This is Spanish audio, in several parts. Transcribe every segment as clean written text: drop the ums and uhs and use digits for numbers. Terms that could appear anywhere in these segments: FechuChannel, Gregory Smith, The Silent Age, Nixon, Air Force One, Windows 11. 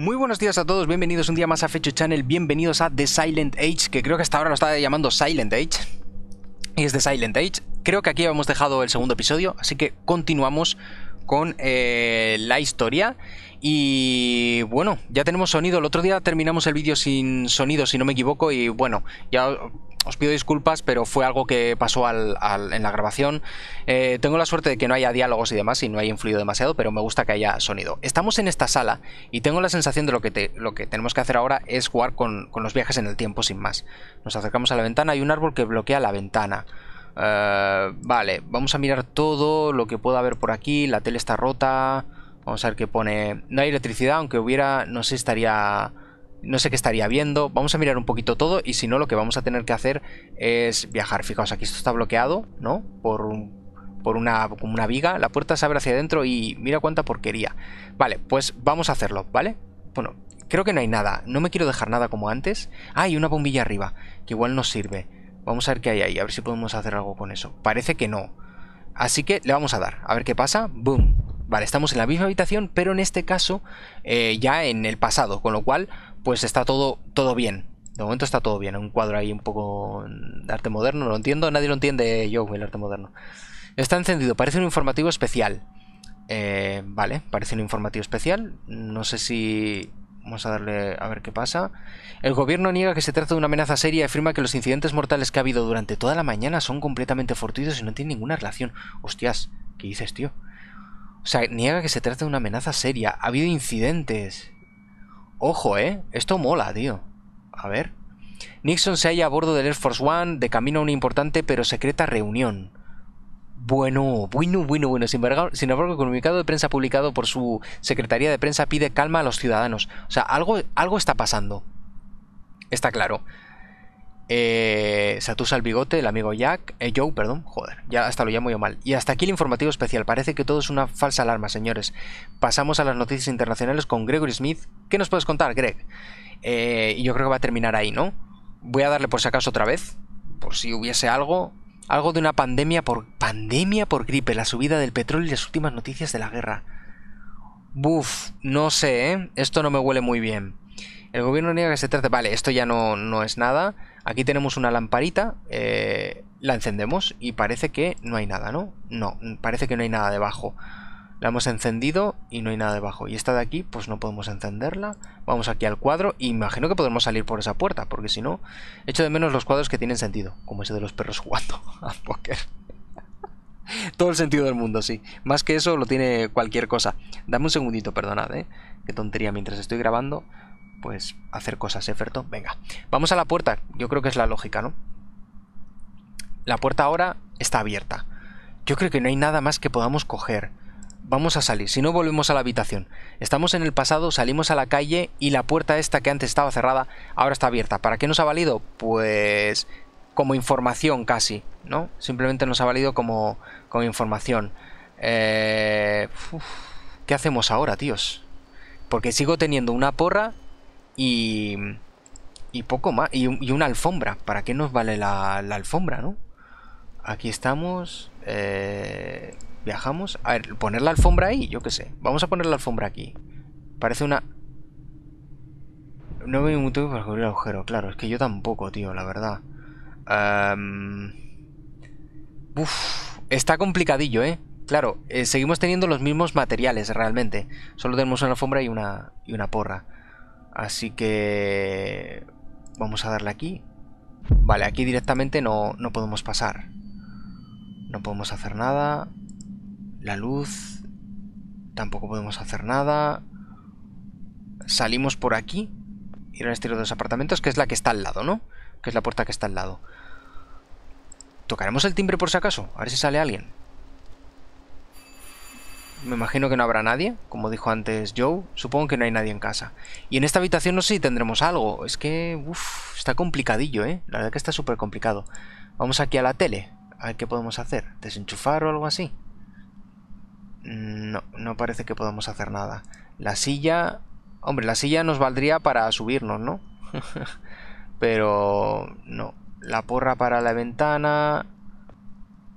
Muy buenos días a todos, bienvenidos un día más a FechuChannel, bienvenidos a The Silent Age, que creo que hasta ahora lo estaba llamando Silent Age, y es The Silent Age. Creo que aquí hemos dejado el segundo episodio, así que continuamos con la historia. Y bueno, ya tenemos sonido. El otro día terminamos el vídeo sin sonido, si no me equivoco, y bueno, ya os pido disculpas, pero fue algo que pasó en la grabación. Tengo la suerte de que no haya diálogos y demás y no haya influido demasiado, pero me gusta que haya sonido. Estamos en esta sala y tengo la sensación de lo que tenemos que hacer ahora es jugar con los viajes en el tiempo sin más. Nos acercamos a la ventana, hay un árbol que bloquea la ventana. Vale, vamos a mirar todo lo que pueda haber por aquí. La tele está rota. Vamos a ver qué pone. No hay electricidad, aunque hubiera, no sé qué estaría viendo. Vamos a mirar un poquito todo y si no, lo que vamos a tener que hacer es viajar. Fijaos, aquí esto está bloqueado, ¿no? Como una viga. La puerta se abre hacia adentro y mira cuánta porquería. Vale, pues vamos a hacerlo, ¿vale? Bueno, creo que no hay nada. No me quiero dejar nada como antes. Ah, hay una bombilla arriba, que igual nos sirve. Vamos a ver qué hay ahí, a ver si podemos hacer algo con eso. Parece que no. Así que le vamos a dar, a ver qué pasa. ¡Boom! Vale, estamos en la misma habitación, pero en este caso ya en el pasado, con lo cual pues está todo bien. De momento está todo bien, un cuadro ahí un poco de arte moderno, no lo entiendo, nadie lo entiende yo, el arte moderno. Está encendido, parece un informativo especial. Vale, parece un informativo especial, no sé si... Vamos a darle a ver qué pasa. El gobierno niega que se trata de una amenaza seria y afirma que los incidentes mortales que ha habido durante toda la mañana son completamente fortuitos y no tienen ninguna relación. Hostias, ¿qué dices, tío? O sea, niega que se trata de una amenaza seria. Ha habido incidentes. Ojo, ¿eh? Esto mola, tío. A ver. Nixon se halla a bordo del Air Force One de camino a una importante pero secreta reunión. Bueno. Sin embargo, el comunicado de prensa publicado por su secretaría de prensa pide calma a los ciudadanos. O sea, algo está pasando. Está claro. Se atusa el bigote, el amigo Joe, perdón, joder, ya hasta lo llamo yo mal. Y hasta aquí el informativo especial, parece que todo es una falsa alarma, señores. Pasamos a las noticias internacionales con Gregory Smith. ¿Qué nos puedes contar, Greg? Yo creo que va a terminar ahí, ¿no? Voy a darle por si acaso otra vez, por si hubiese algo. Algo de una pandemia por gripe, la subida del petróleo y las últimas noticias de la guerra. Buf, no sé, ¿eh? Esto no me huele muy bien. El gobierno niega que se trate... Vale, esto ya no es nada. Aquí tenemos una lamparita, la encendemos y parece que no hay nada, ¿no? No, parece que no hay nada debajo. La hemos encendido y no hay nada debajo. Y esta de aquí, pues no podemos encenderla. Vamos aquí al cuadro y imagino que podremos salir por esa puerta, porque si no... Echo de menos los cuadros que tienen sentido, como ese de los perros jugando al póker. Todo el sentido del mundo, sí. Más que eso lo tiene cualquier cosa. Dame un segundito, perdonad, ¿eh? Qué tontería, mientras estoy grabando... Pues hacer cosas, Ferto. Venga, vamos a la puerta. Yo creo que es la lógica, ¿no? La puerta ahora está abierta. Yo creo que no hay nada más que podamos coger. Vamos a salir, si no volvemos a la habitación. Estamos en el pasado, salimos a la calle y la puerta esta que antes estaba cerrada ahora está abierta. ¿Para qué nos ha valido? Pues como información casi, ¿no? Simplemente nos ha valido como información. ¿Qué hacemos ahora, tíos? Porque sigo teniendo una porra... Y poco más. Y una alfombra. ¿Para qué nos vale la alfombra, no? Aquí estamos. Viajamos. A ver, poner la alfombra ahí, yo qué sé. Vamos a poner la alfombra aquí. Parece una... No veo un tubo para cubrir el agujero. Claro, es que yo tampoco, tío, la verdad. Está complicadillo, ¿eh? Claro, seguimos teniendo los mismos materiales realmente. Solo tenemos una alfombra y una porra. Así que... Vamos a darle aquí. Vale, aquí directamente no podemos pasar. No podemos hacer nada. La luz... Tampoco podemos hacer nada. Salimos por aquí. Ir al exterior de los apartamentos, que es la que está al lado, ¿no? Que es la puerta que está al lado. ¿Tocaremos el timbre por si acaso? A ver si sale alguien. Me imagino que no habrá nadie, como dijo antes Joe. Supongo que no hay nadie en casa. Y en esta habitación no sé si tendremos algo. Es que, está complicadillo, ¿eh? La verdad que está súper complicado. Vamos aquí a la tele. A ver qué podemos hacer. ¿Desenchufar o algo así? No, no parece que podamos hacer nada. La silla... Hombre, la silla nos valdría para subirnos, ¿no? Pero... no. La porra para la ventana...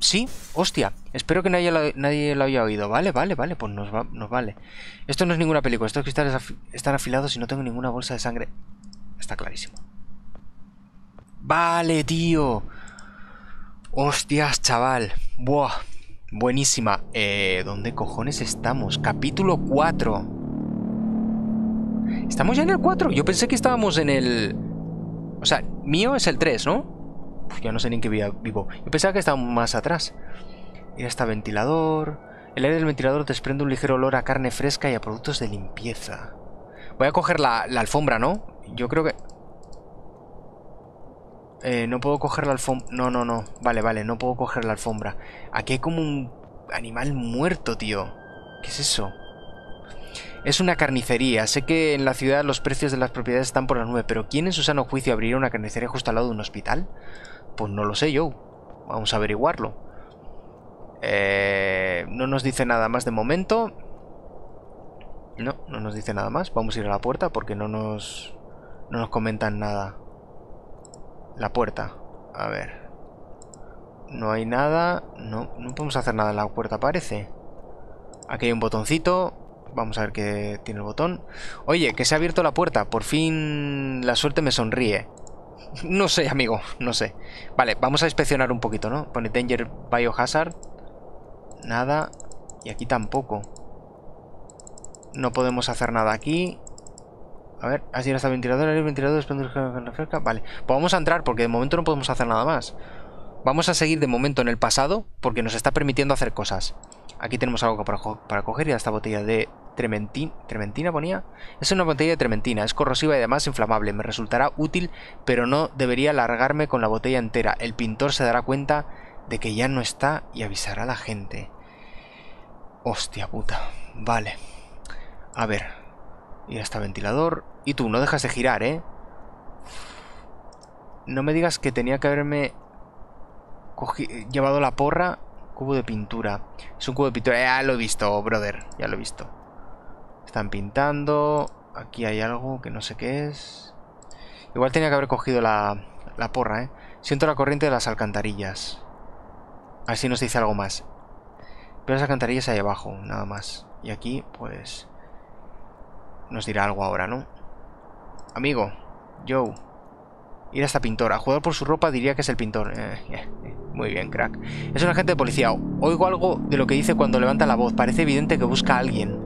Sí, hostia. Espero que nadie lo haya oído. Vale, pues nos vale. Esto no es ninguna película. Estos cristales están afilados y no tengo ninguna bolsa de sangre. Está clarísimo. Vale, tío. Hostias, chaval. Buah. Buenísima. ¿Dónde cojones estamos? Capítulo 4. ¿Estamos ya en el 4? Yo pensé que estábamos en el... O sea, mío es el 3, ¿no? Uf, ya no sé ni en qué vivo. Yo pensaba que estábamos más atrás. Mira, está ventilador. El aire del ventilador desprende un ligero olor a carne fresca y a productos de limpieza. Voy a coger la alfombra, ¿no? Yo creo que... no puedo coger la alfombra. No. Vale, no puedo coger la alfombra. Aquí hay como un animal muerto, tío. ¿Qué es eso? Es una carnicería. Sé que en la ciudad los precios de las propiedades están por las nubes, pero ¿quién en su sano juicio abriría una carnicería justo al lado de un hospital? Pues no lo sé yo. Vamos a averiguarlo. No nos dice nada más de momento. No nos dice nada más. Vamos a ir a la puerta porque no nos comentan nada. La puerta, a ver. No hay nada. No podemos hacer nada en la puerta, parece. Aquí hay un botoncito. Vamos a ver qué tiene el botón. Oye, que se ha abierto la puerta. Por fin la suerte me sonríe. No sé, amigo, no sé. Vale, vamos a inspeccionar un poquito, ¿no? Pone Danger Biohazard. Nada. Y aquí tampoco. No podemos hacer nada aquí. A ver, así era hasta el ventilador, desprende carne fresca. Vale, pues vamos a entrar porque de momento no podemos hacer nada más. Vamos a seguir de momento en el pasado porque nos está permitiendo hacer cosas. Aquí tenemos algo para coger y esta botella de trementina ponía. Es una botella de trementina, es corrosiva y además inflamable. Me resultará útil, pero no debería largarme con la botella entera. El pintor se dará cuenta de que ya no está y avisará a la gente. Hostia puta, vale. A ver... Y hasta ventilador. Y tú, no dejas de girar, ¿eh? No me digas que tenía que haberme llevado la porra. Cubo de pintura. Es un cubo de pintura. Ya lo he visto, brother. Ya lo he visto. Están pintando. Aquí hay algo que no sé qué es. Igual tenía que haber cogido la porra, ¿eh? Siento la corriente de las alcantarillas. A ver si nos dice algo más. Pero las alcantarillas ahí abajo, nada más. Y aquí, pues... Nos dirá algo ahora, ¿no? Amigo, Joe. Ir a esta pintora. Jugador por su ropa diría que es el pintor. Muy bien, crack. Es un agente de policía. Oigo algo de lo que dice cuando levanta la voz. Parece evidente que busca a alguien.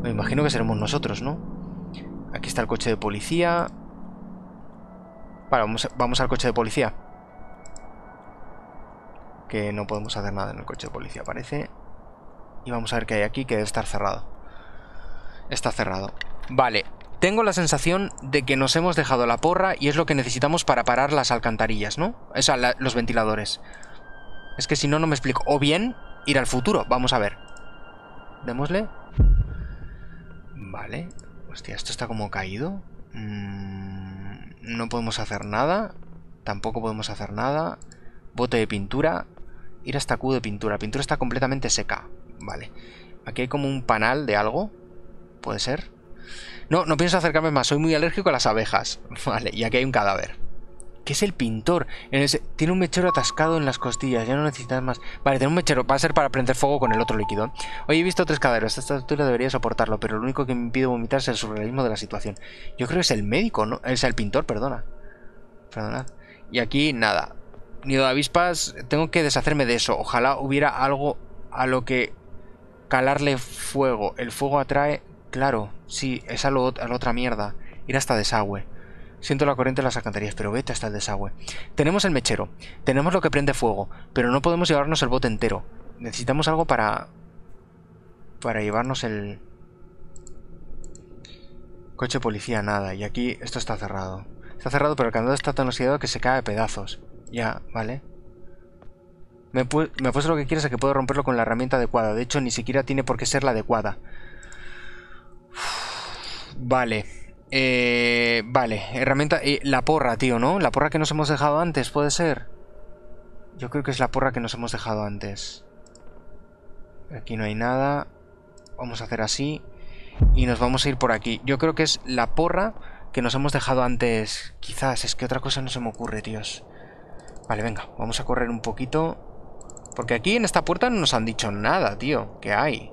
Me imagino que seremos nosotros, ¿no? Aquí está el coche de policía. Vale, vamos al coche de policía. Que no podemos hacer nada en el coche de policía, parece. Y vamos a ver qué hay aquí, que debe estar cerrado. Está cerrado. Vale, tengo la sensación de que nos hemos dejado la porra y es lo que necesitamos para parar las alcantarillas, ¿no? O sea, los ventiladores. Es que si no, no me explico. O bien, ir al futuro. Vamos a ver. Démosle. Vale. Hostia, esto está como caído. No podemos hacer nada. Tampoco podemos hacer nada. Bote de pintura. Ir hasta cubo de pintura. La pintura está completamente seca. Vale. Aquí hay como un panal de algo. ¿Puede ser? No pienso acercarme más. Soy muy alérgico a las abejas. Vale, y aquí hay un cadáver. ¿Qué es el pintor? Tiene un mechero atascado en las costillas. Ya no necesitas más. Vale, tiene un mechero. Va a ser para prender fuego con el otro líquido. Hoy he visto tres cadáveres. Esta altura debería soportarlo, pero lo único que me impide vomitar es el surrealismo de la situación. Yo creo que es el médico, ¿no? Es el pintor, perdona. Y aquí, nada. Nido de avispas. Tengo que deshacerme de eso. Ojalá hubiera algo a lo que calarle fuego. El fuego atrae... Claro, sí, es a la otra mierda. Ir hasta desagüe. Siento la corriente de las alcantarillas, pero vete hasta el desagüe. Tenemos el mechero, tenemos lo que prende fuego, pero no podemos llevarnos el bote entero. Necesitamos algo para llevarnos el... Coche policía, nada. Y aquí, esto está cerrado. Está cerrado, pero el candado está tan oxidado que se cae a pedazos. Ya, vale. Me apuesto lo que quieras a que puedo romperlo con la herramienta adecuada. De hecho, ni siquiera tiene por qué ser la adecuada. Vale, vale, herramienta, la porra, tío, ¿no? La porra que nos hemos dejado antes, ¿puede ser? Yo creo que es la porra que nos hemos dejado antes. Aquí no hay nada. Vamos a hacer así. Y nos vamos a ir por aquí. Yo creo que es la porra que nos hemos dejado antes. Quizás, es que otra cosa no se me ocurre, tíos. Vale, venga, vamos a correr un poquito. Porque aquí en esta puerta no nos han dicho nada, tío. ¿Qué hay?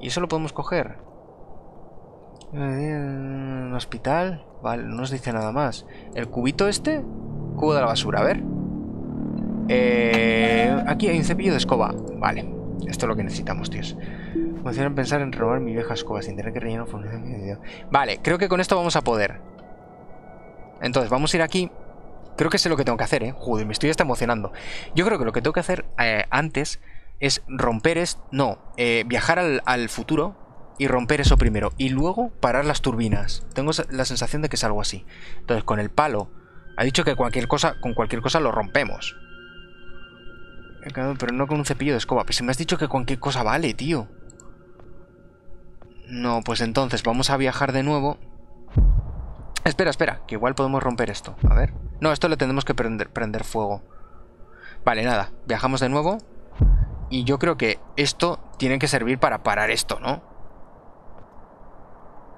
¿Y eso lo podemos coger? Un hospital. Vale, no nos dice nada más. ¿El cubito este? Cubo de la basura, a ver. Aquí hay un cepillo de escoba. Vale, esto es lo que necesitamos, tíos. Me hicieron pensar en robar mi vieja escoba sin tener que rellenar mi video. Vale, creo que con esto vamos a poder. Entonces, vamos a ir aquí. Creo que sé lo que tengo que hacer, Joder, me estoy hasta emocionando. Yo creo que lo que tengo que hacer antes es romper esto. No, viajar al futuro y romper eso primero. Y luego parar las turbinas. Tengo la sensación de que es algo así. Entonces, con el palo. Ha dicho que con cualquier cosa lo rompemos. Pero no con un cepillo de escoba. Pero si me has dicho que cualquier cosa vale, tío. No, pues entonces vamos a viajar de nuevo. Espera, espera, que igual podemos romper esto. A ver. No, esto le tendremos que prender fuego. Vale, nada. Viajamos de nuevo. Y yo creo que esto tiene que servir para parar esto, ¿no?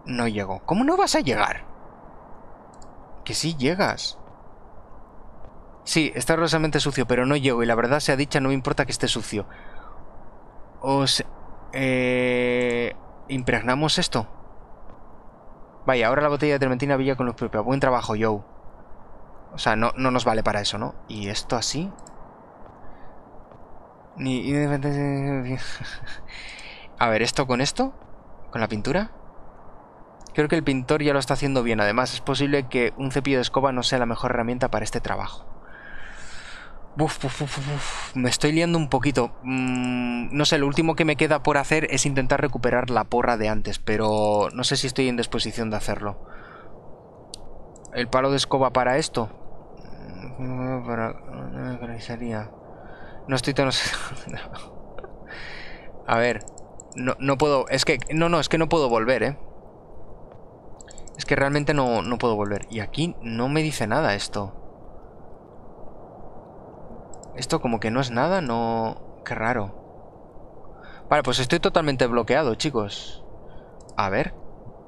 No llego. ¿Cómo no vas a llegar? Que sí llegas. Sí, está horrorosamente sucio, pero no llego. Y la verdad sea dicha, no me importa que esté sucio. Os... impregnamos esto. Vaya, ahora la botella de trementina brilla con luz propia. Buen trabajo, Joe. O sea, no nos vale para eso, ¿no? ¿Y esto así? Ni... A ver, ¿esto con esto? ¿Con la pintura? Creo que el pintor ya lo está haciendo bien. Además, es posible que un cepillo de escoba no sea la mejor herramienta para este trabajo. Me estoy liando un poquito. No sé, lo último que me queda por hacer es intentar recuperar la porra de antes, pero no sé si estoy en disposición de hacerlo. ¿El palo de escoba para esto? Para carnicería. No estoy tan... A ver, no puedo... Es que... No, es que no puedo volver, Es que realmente no puedo volver. Y aquí no me dice nada esto. Esto como que no es nada, no... Qué raro. Vale, pues estoy totalmente bloqueado, chicos. A ver,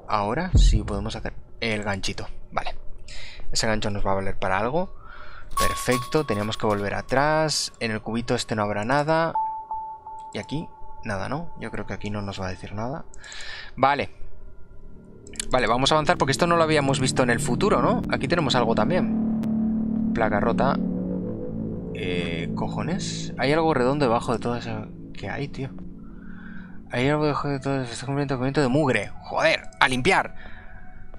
ahora sí podemos hacer el ganchito. Vale. Ese gancho nos va a valer para algo. Perfecto, teníamos que volver atrás. En el cubito este no habrá nada. Y aquí, nada, ¿no? Yo creo que aquí no nos va a decir nada. Vale. Vale, vamos a avanzar porque esto no lo habíamos visto en el futuro, ¿no? Aquí tenemos algo también. Placa rota. ¿Cojones? Hay algo redondo debajo de todo eso. ¿Qué hay, tío? Hay algo debajo de todo eso. Está completamente de mugre. Joder, a limpiar.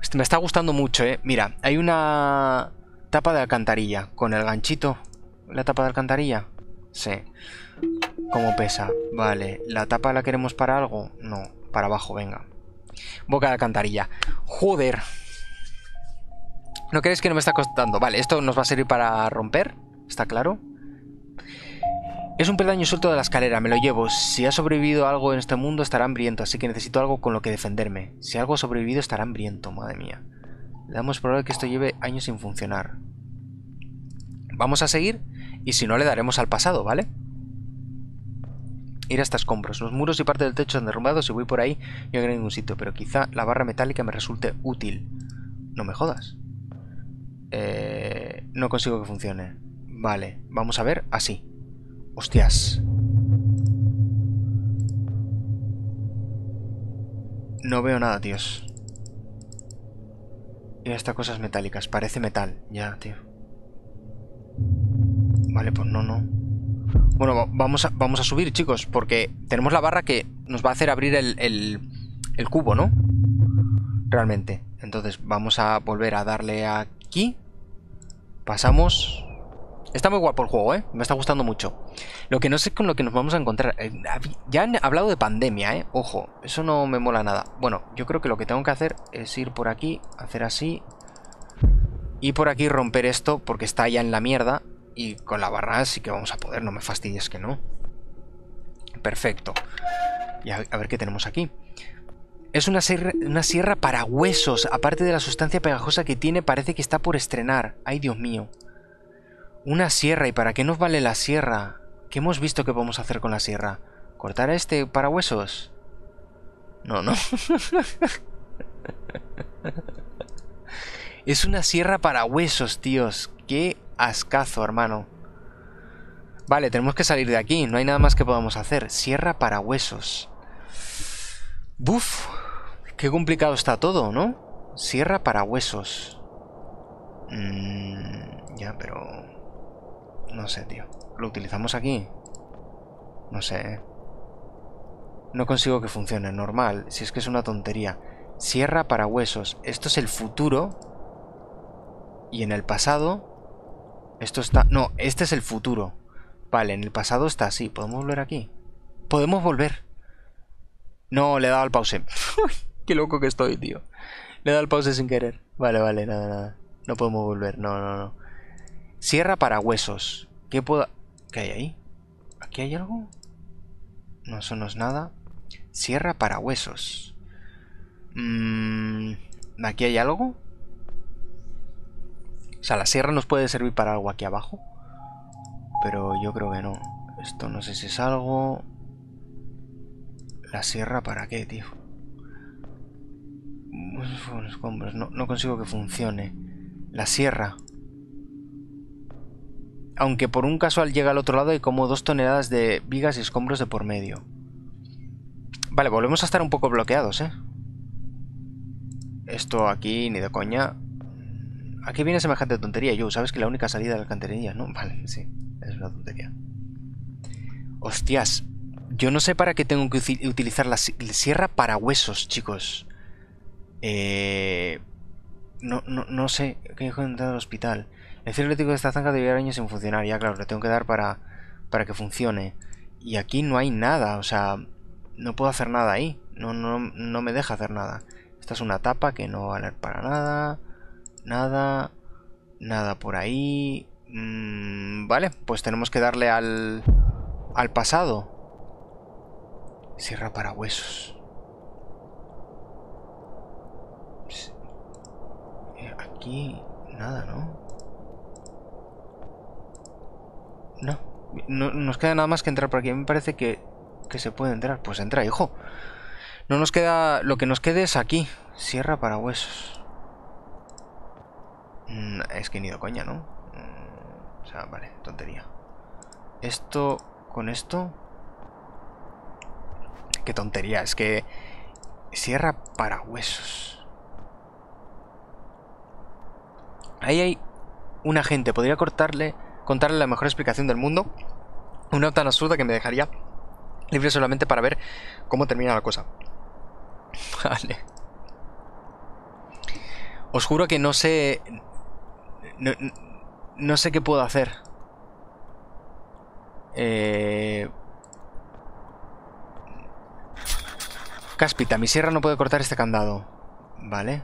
Este me está gustando mucho, Mira, hay una tapa de alcantarilla. Con el ganchito. ¿La tapa de alcantarilla? Sí. ¿Cómo pesa? Vale. ¿La tapa la queremos para algo? No, para abajo, venga. Boca de alcantarilla. Joder. ¿No creéis que no me está costando? Vale, esto nos va a servir para romper. ¿Está claro? Es un peldaño suelto de la escalera, me lo llevo. Si ha sobrevivido algo en este mundo estará hambriento, así que necesito algo con lo que defenderme. Si algo ha sobrevivido estará hambriento, madre mía. Le damos probable que esto lleve años sin funcionar. Vamos a seguir y si no le daremos al pasado, ¿vale? Ir hasta escombros. Los muros y parte del techo están derrumbados y voy por ahí y no hay ningún sitio, pero quizá la barra metálica me resulte útil. No me jodas. No consigo que funcione. Vale, vamos a ver así. Hostias. No veo nada, tíos. Y estas cosas metálicas. Parece metal. Ya, tío. Vale, pues no. Bueno, vamos a subir, chicos. Porque tenemos la barra que nos va a hacer abrir el cubo, ¿no? Realmente. Entonces vamos a volver a darle aquí. Pasamos... Está muy guapo el juego, Me está gustando mucho. Lo que no sé es con lo que nos vamos a encontrar. Ya han hablado de pandemia, Ojo, eso no me mola nada. Bueno, yo creo que lo que tengo que hacer es ir por aquí, hacer así. Y por aquí romper esto, porque está ya en la mierda. Y con la barra sí que vamos a poder, no me fastidies que no. Perfecto. Y a ver qué tenemos aquí. Es una sierra para huesos. Aparte de la sustancia pegajosa que tiene, parece que está por estrenar. Ay, Dios mío. Una sierra, ¿y para qué nos vale la sierra? ¿Qué hemos visto que podemos hacer con la sierra? ¿Cortar este parahuesos? No. Es una sierra para huesos, tíos. Qué ascazo, hermano. Vale, tenemos que salir de aquí. No hay nada más que podamos hacer. Sierra para huesos. Buf. Qué complicado está todo, ¿no? Sierra para huesos. Ya, pero... no sé, tío. ¿Lo utilizamos aquí? No sé. No consigo que funcione. Normal. Si es que es una tontería. Sierra para huesos. Esto es el futuro. Y en el pasado... esto está... no, este es el futuro. Vale, en el pasado está así. ¿Podemos volver aquí? Podemos volver. No, le he dado al pause. Qué loco que estoy, tío. Le he dado al pause sin querer. Vale, vale, nada, nada. No podemos volver. No, no, no. Sierra para huesos. ¿Qué puedo...? ¿Qué hay ahí? ¿Aquí hay algo? No, eso no es nada. Sierra para huesos. ¿Aquí hay algo? O sea, la sierra nos puede servir para algo aquí abajo. Pero yo creo que no. Esto no sé si es algo. ¿La sierra para qué, tío? Escombros. No, no consigo que funcione. La sierra. Aunque por un casual llega al otro lado y como 2 toneladas de vigas y escombros de por medio. Vale, volvemos a estar un poco bloqueados, ¿eh? Esto aquí ni de coña. Aquí viene semejante tontería, yo. Sabes que la única salida de la alcantarilla, ¿no? Vale, sí. Es una tontería. Hostias. Yo no sé para qué tengo que utilizar la sierra para huesos, chicos. No sé. ¿Qué dijo de entrar al hospital? El cielo eléctrico de esta zanja debe llevar años sin funcionar. Ya, claro, le tengo que dar para que funcione. Y aquí no hay nada. O sea, no puedo hacer nada ahí. No me deja hacer nada. Esta es una tapa que no va a valer para nada. Nada. Nada por ahí. Vale, pues tenemos que darle al pasado. Sierra para huesos. Aquí nada, ¿no? No nos queda nada más que entrar por aquí. Me parece que se puede entrar. Pues entra, hijo. No nos queda... lo que nos quede es aquí. Sierra para huesos. Es que ni de coña, ¿no? O sea, vale, tontería. Esto con esto... qué tontería, es que... sierra para huesos. Ahí hay un agente. Podría contarle la mejor explicación del mundo. Una tan absurda que me dejaría libre solamente para ver cómo termina la cosa. Vale. Os juro que no sé... No sé qué puedo hacer. Cáspita, mi sierra no puede cortar este candado. Vale.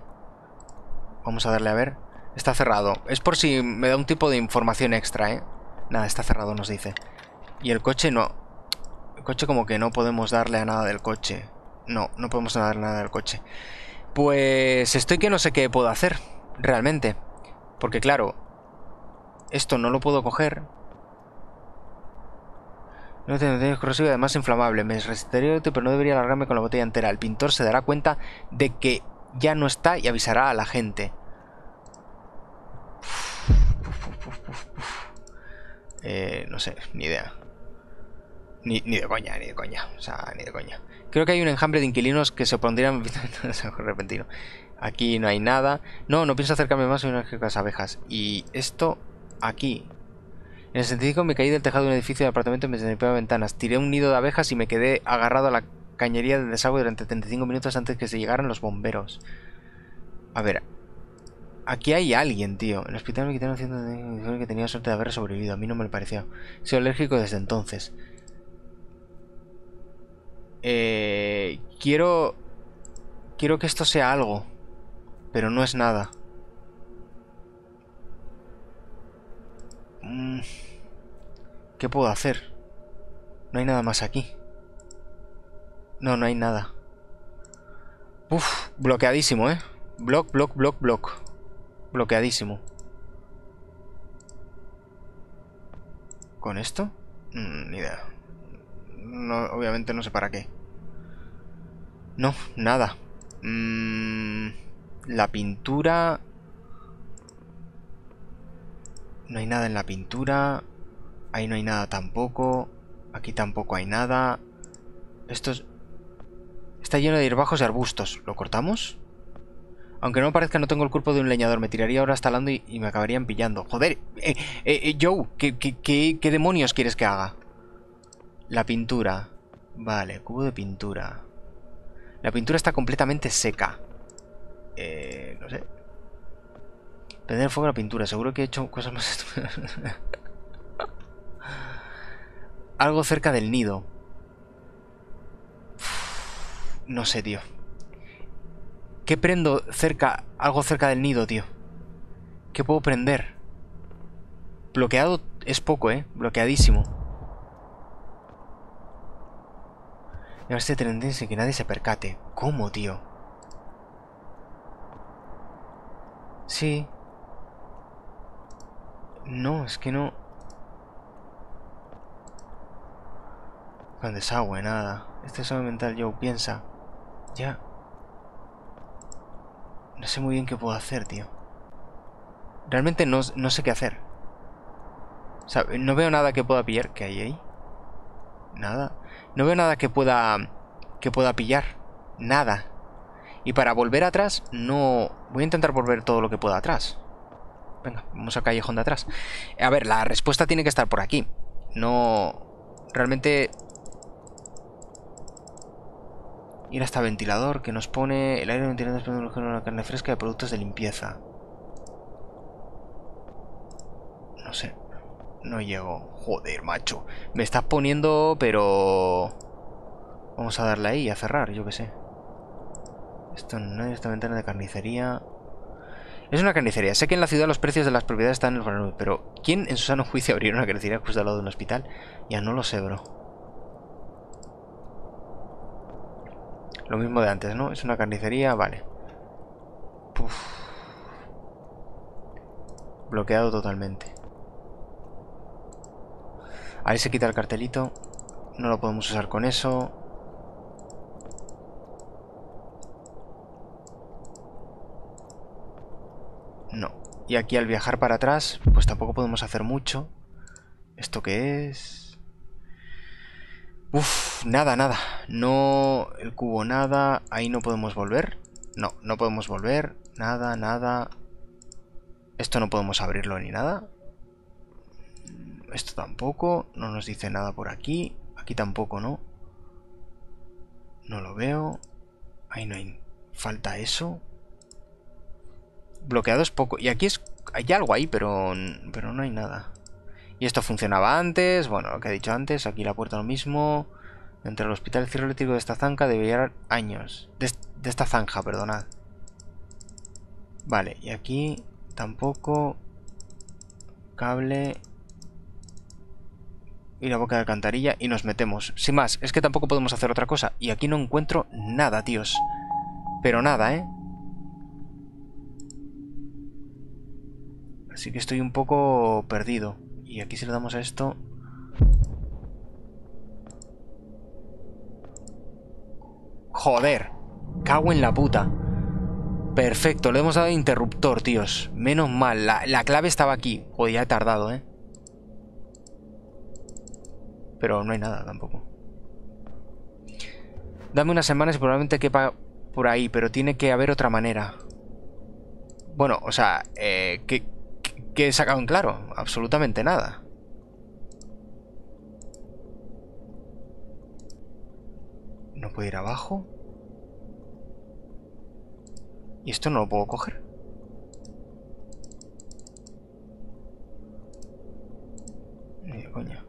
Vamos a darle a ver. Está cerrado. Es por si me da un tipo de información extra, ¿eh? Nada, está cerrado, nos dice. Y el coche no. El coche como que no podemos darle a nada del coche. No podemos darle nada del coche. Pues estoy que no sé qué puedo hacer, realmente. Porque claro, esto no lo puedo coger. No tiene corrosivo y además inflamable. Me resistiré, pero no debería alargarme con la botella entera. El pintor se dará cuenta de que ya no está y avisará a la gente. No sé, ni idea. Ni de coña, ni de coña. O sea, ni de coña. Creo que hay un enjambre de inquilinos que se opondrían repentino. Aquí no hay nada. No pienso acercarme más a las abejas. Y esto aquí... En el 75 me caí del tejado de un edificio de apartamento y me senté a ventanas. Tiré un nido de abejas y me quedé agarrado a la cañería del desagüe durante 35 minutos antes que se llegaran los bomberos. A ver. Aquí hay alguien, tío. En el hospital me quitaron 100 que tenía suerte de haber sobrevivido. A mí no me lo pareció. Soy alérgico desde entonces. Quiero que esto sea algo. Pero no es nada. ¿Qué puedo hacer? No hay nada más aquí. No hay nada. Uf, bloqueadísimo, ¿eh? Block. Bloqueadísimo. ¿Con esto? Ni idea. No, obviamente no sé para qué. No, nada. La pintura... no hay nada en la pintura. Ahí no hay nada tampoco. Aquí tampoco hay nada. Esto es... Está lleno de hierbajos y arbustos. ¿Lo cortamos? Aunque no parezca, no tengo el cuerpo de un leñador. Me tiraría ahora hasta talando y me acabarían pillando. Joder, Joe, ¿qué demonios quieres que haga? La pintura. Vale, cubo de pintura. La pintura está completamente seca. No sé. Prender fuego a la pintura. Seguro que he hecho cosas más estúpidas. Algo cerca del nido. No sé, tío. ¿Qué prendo cerca? Algo cerca del nido, tío. ¿Qué puedo prender? Bloqueado es poco, ¿eh? Bloqueadísimo. Y ahora este tren sin que nadie se percate. ¿Cómo, tío? Sí. No, es que no... Con desagüe, nada. Este es solo mental, Joe. Piensa. Ya. No sé muy bien qué puedo hacer, tío. Realmente no sé qué hacer. O sea, no veo nada que pueda pillar. ¿Qué hay ahí? Nada. No veo nada que pueda... pillar. Nada. Y para volver atrás, no... Voy a intentar volver todo lo que pueda atrás. Venga, vamos al callejón de atrás. A ver, la respuesta tiene que estar por aquí. No... Realmente... Ir hasta ventilador, que nos pone... El aire ventilador es una carne fresca de productos de limpieza. No sé. No llego. Joder, macho. Me estás poniendo, pero... Vamos a darle ahí y a cerrar, yo qué sé. Esto no es esta ventana de carnicería. Es una carnicería. Sé que en la ciudad los precios de las propiedades están en el valor, pero ¿quién en su sano juicio abrió una carnicería justo al lado de un hospital? Ya no lo sé, bro. Lo mismo de antes, ¿no? Es una carnicería, vale. Puf. Bloqueado totalmente. Ahí se quita el cartelito. No lo podemos usar con eso. No. Y aquí al viajar para atrás, pues tampoco podemos hacer mucho. ¿Esto qué es? Uff, nada. No, el cubo nada. Ahí no podemos volver. No podemos volver. Nada. Esto no podemos abrirlo ni nada. Esto tampoco. No nos dice nada por aquí. Aquí tampoco, ¿no? No lo veo. Ahí no hay... Falta eso. Bloqueado es poco. Y aquí es... Hay algo ahí, pero no hay nada. Y esto funcionaba antes. Bueno, lo que he dicho antes. Aquí la puerta lo mismo. Entre el hospital y el cierre eléctrico de esta zanja debe llevar años. De esta zanja, perdonad. Vale, y aquí tampoco. Cable. Y la boca de alcantarilla. Y nos metemos. Sin más, es que tampoco podemos hacer otra cosa. Y aquí no encuentro nada, tíos. Pero nada, ¿eh? Así que estoy un poco perdido. Y aquí si le damos a esto... ¡Joder! ¡Cago en la puta! Perfecto, le hemos dado interruptor, tíos. Menos mal, la clave estaba aquí. Joder, ya he tardado, ¿eh? Pero no hay nada tampoco. Dame unas semanas y probablemente quepa por ahí. Pero tiene que haber otra manera. Bueno, o sea... ¿Qué he sacado en claro? Absolutamente nada. No puedo ir abajo. Y esto no lo puedo coger. Ni de coña.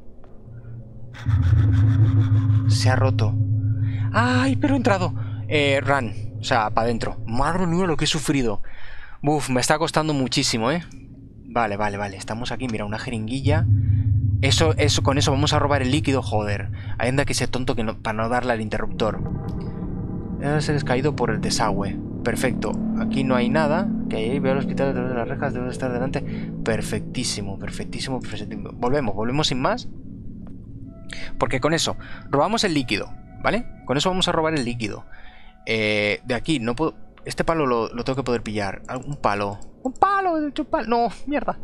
Se ha roto. ¡Ay! Pero he entrado. Run. O sea, para adentro. Madre mía, lo que he sufrido. Buf, me está costando muchísimo, ¿eh? Vale. Estamos aquí, mira, una jeringuilla. Eso, con eso vamos a robar el líquido, joder. Ahí anda que ese tonto que no, para no darle al interruptor. Debe ser caído por el desagüe. Perfecto. Aquí no hay nada. Que ahí veo el hospital detrás de las rejas, debe estar delante. Perfectísimo. Volvemos sin más. Porque con eso robamos el líquido, ¿vale? Con eso vamos a robar el líquido. De aquí no puedo... Este palo lo tengo que poder pillar. Un palo. No, mierda.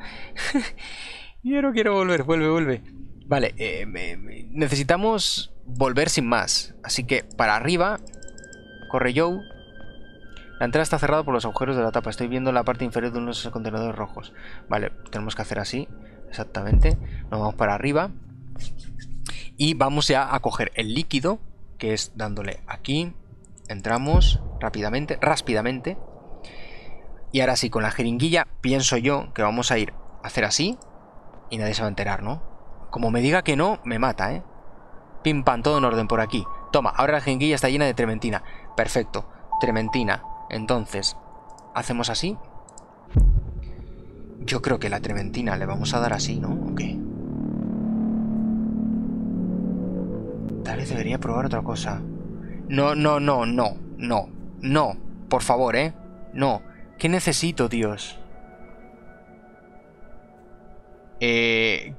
Yo no quiero volver. Vuelve. Vale, necesitamos volver sin más. Así que para arriba corre Joe. La entrada está cerrada por los agujeros de la tapa. Estoy viendo la parte inferior de unos contenedores rojos. Vale, tenemos que hacer así. Exactamente. Nos vamos para arriba. Y vamos ya a coger el líquido, que es dándole aquí. Entramos rápidamente, rápidamente. Y ahora sí, con la jeringuilla pienso yo que vamos a ir a hacer así. Y nadie se va a enterar, ¿no? Como me diga que no, me mata, ¿eh? Pim pam, todo en orden por aquí. Toma, ahora la jeringuilla está llena de trementina. Perfecto, trementina. Entonces, hacemos así. Yo creo que la trementina le vamos a dar así, ¿no? ¿O qué? Tal vez debería probar otra cosa. No, no, no, no, no, no. Por favor, ¿eh? No. ¿Qué necesito, Dios?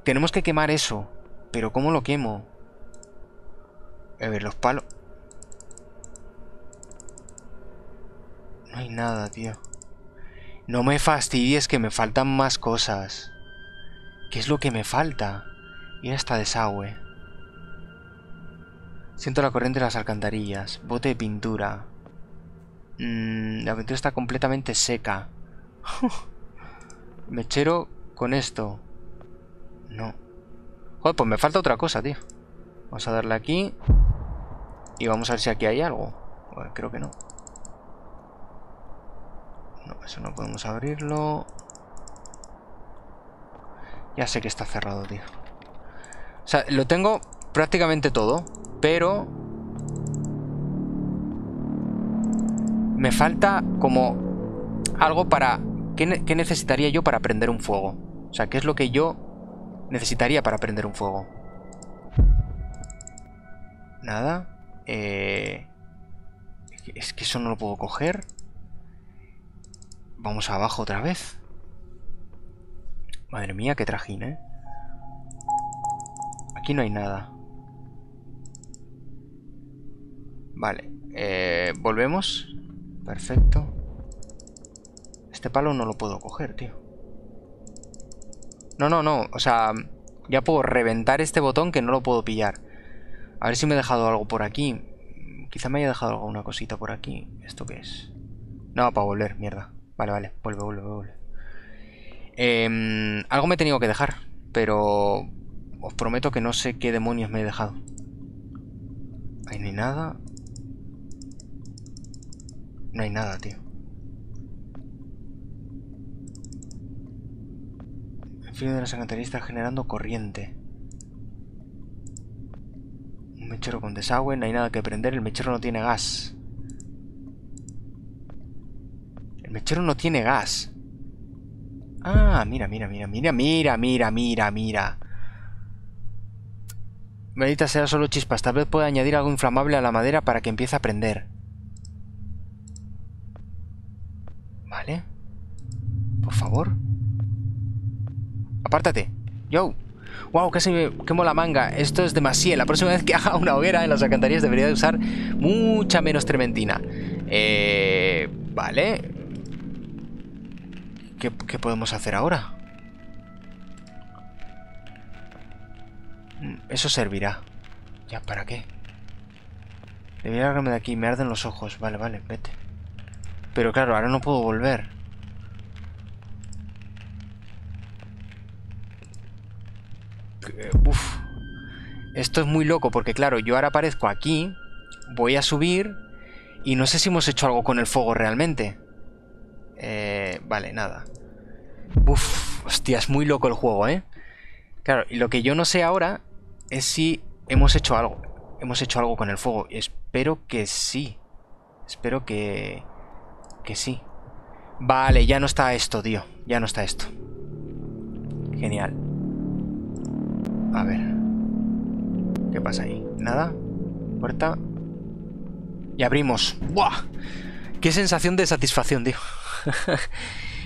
Tenemos que quemar eso. Pero ¿cómo lo quemo? A ver, los palos. No hay nada, tío. No me fastidies, que me faltan más cosas. ¿Qué es lo que me falta? Ir hasta desagüe. Siento la corriente de las alcantarillas. Bote de pintura. La pintura está completamente seca. Mechero con esto. No. Joder, pues me falta otra cosa, tío. Vamos a darle aquí. Y vamos a ver si aquí hay algo. Bueno, creo que no. No, eso no podemos abrirlo. Ya sé que está cerrado, tío. O sea, lo tengo prácticamente todo. Pero... me falta como algo para... ¿Qué necesitaría yo para prender un fuego? O sea, ¿qué es lo que yo necesitaría para prender un fuego? Nada. Es que eso no lo puedo coger. Vamos abajo otra vez. Madre mía, qué trajín, ¿eh? Aquí no hay nada. Vale. Volvemos. Perfecto. Este palo no lo puedo coger, tío. No, no, no. O sea, ya puedo reventar este botón que no lo puedo pillar. A ver si me he dejado algo por aquí. Quizá me haya dejado alguna cosita por aquí. ¿Esto qué es? No, para volver, mierda. Vale, vale. Vuelve, vuelve, vuelve. Algo me he tenido que dejar. Pero os prometo que no sé qué demonios me he dejado. Ahí no hay nada. No hay nada, tío. El filo de la alcantarilla está generando corriente. Un mechero con desagüe. No hay nada que prender. El mechero no tiene gas. El mechero no tiene gas. Ah, mira, mira, mira, mira, mira, mira, mira, mira. Maldita sea, solo chispas. Tal vez pueda añadir algo inflamable a la madera para que empiece a prender. Vale. Por favor. Apártate. Yo. Wow, casi me quemo la manga. Esto es demasiado. La próxima vez que haga una hoguera en las alcantarillas debería usar mucha menos trementina. Vale. ¿Qué podemos hacer ahora? Eso servirá. ¿Ya para qué? Debería largarme de aquí. Me arden los ojos. Vale, vale, vete. Pero claro, ahora no puedo volver. Uf. Esto es muy loco porque claro, yo ahora aparezco aquí. Voy a subir. Y no sé si hemos hecho algo con el fuego realmente. Vale, nada. Uf, hostia, es muy loco el juego, ¿eh? Claro, y lo que yo no sé ahora es si hemos hecho algo. Hemos hecho algo con el fuego. Espero que sí. Espero que sí. Vale, ya no está esto, tío. Ya no está esto. Genial. A ver. ¿Qué pasa ahí? Nada. Puerta. Y abrimos. ¡Buah! ¡Qué sensación de satisfacción, tío!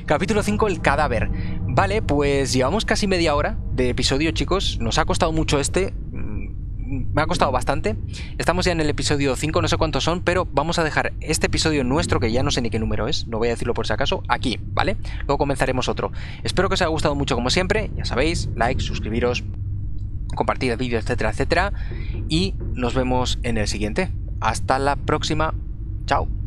Capítulo 5, el cadáver. Vale, pues llevamos casi media hora de episodio, chicos. Nos ha costado mucho este. Me ha costado bastante. Estamos ya en el episodio 5, no sé cuántos son, pero vamos a dejar este episodio nuestro, que ya no sé ni qué número es, no voy a decirlo por si acaso, aquí, ¿vale? Luego comenzaremos otro. Espero que os haya gustado mucho como siempre. Ya sabéis, like, suscribiros. compartir el vídeo, etcétera, etcétera. Y nos vemos en el siguiente. Hasta la próxima. Chao.